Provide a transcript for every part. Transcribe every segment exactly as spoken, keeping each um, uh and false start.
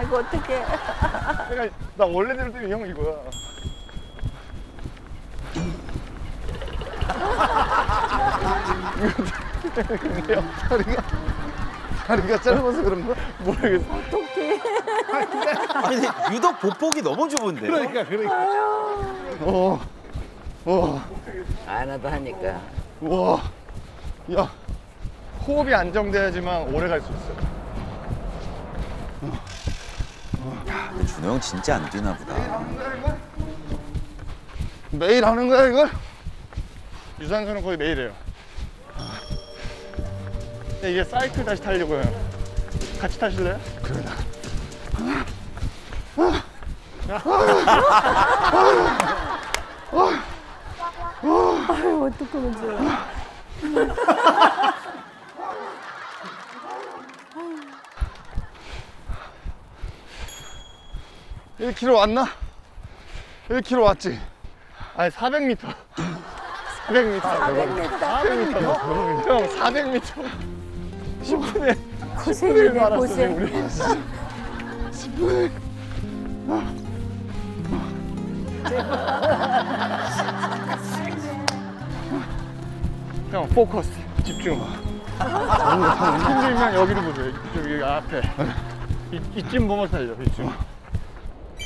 아, 이거 어떡해. 그러니까 나 원래대로 뜨면 형 이거야. 근데 형 다리가, 다리가 짧아서 그런가? 모르겠어. 어떡해. 아니, 아니, 유독 보폭이 너무 좁은데. 그러니까, 그러니까. 어, 어. 안 하도 하니까. 우와. 야, 호흡이 안정돼야지만 오래 갈 수 있어. 야, 근데 준호 형 진짜 안 뛰나 보다. 매일 하는 거야, 이걸? 매일 하는 거야, 이걸? 유산소는 거의 매일 해요. 근데 이게 사이클 다시 타려고 해요. 같이 타실래요? 그래. 아유, 어떡해, 문제야. 일 킬로미터 왔나? 일 킬로미터 왔지? 아니 사백 미터. 사백 미터. 사백 미터. 사백 미터. 형 사백 미터. 십 분에 고생이네 고생. 십 분에. 형 포커스 집중. 힘들면 여기를 보세요. 여기, 여기 앞에. 이, 이쯤 보면 살려. 이쯤.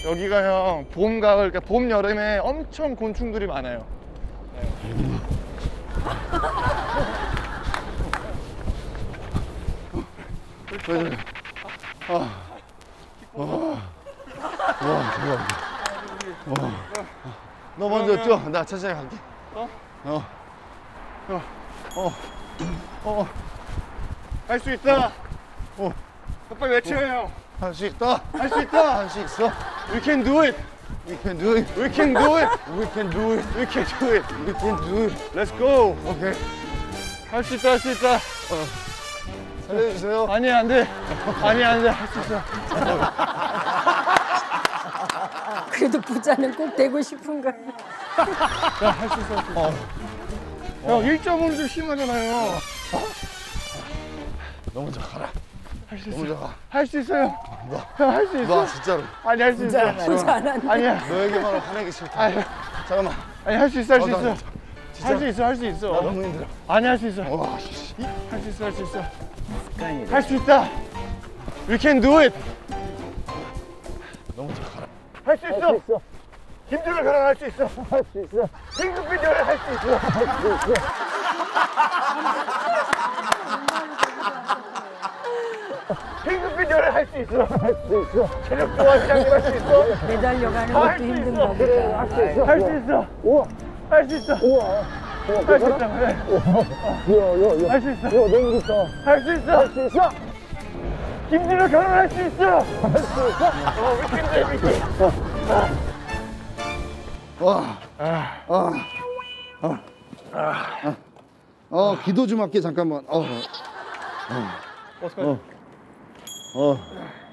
여기가 형 봄, 가을, 그러니까 봄, 여름에 엄청 곤충들이 많아요. 네. 아, 와, 와, 대박. 와, 너 먼저 뛰어, 나 천천히 갈게. 어? 어, 어, 어, 어, 할 수 있다. 어, 빨리 외쳐요 형. 할 수 있다. 할 수 있다. 할 수 있어. We can do it. We can do it. We can do it. We can do it. We can do it. We can do it. Let's go. 오케이. 할 수 있다. 할 수 있다. 어. 살려주세요. 아니 안 돼. 아니 안 돼. 할 수 있어. 그래도 부자는 꼭 되고 싶은가. 야, 할 수 있어. 어. 어. 형 일 점 오는 좀 심하잖아요. 어? 너무 잘하라. 할 수 있어요. 할 수 있어요. 형 할 수 있어. 나 진짜로. 아니 할 수 있어. 진짜 안 한다. 아니야. 너에게만 화내기 싫다. 아니, 잠깐만. 아니 할 수 있어. 할 수 있어. 할 수 있어. 할 수 있어. 나 너무 힘들어. 아니 할 수 있어. 할 수 있어. 할 수 있어. 할 수 있다. We can do it. 너무 잘하라. 할 수 있어. 힘들면 그냥 할 수 있어. 할 수 있어. 행복 비디오를 할 수 있어. 할 수 있어. 행복 비디오를 할 수 있어. 할 수 있어. 체력 좋아 시장님 할 수 있어. 매달려가는 것도 힘든가 보다. 할 수 있어. 할 수 있어. 우와. 할 수 있어. 우와. 할 수 있어. 우와. 할 수 있어. 우와. 너무 좋다. 할 수 있어. 할 수 있어. 김준호 결혼할 수 있어. 할 수 있어. 어, 위키인데 위키. 와. 아. 아. 아. 아. 어, 기도 좀 할게 잠깐만. 어. 어. 어. 어.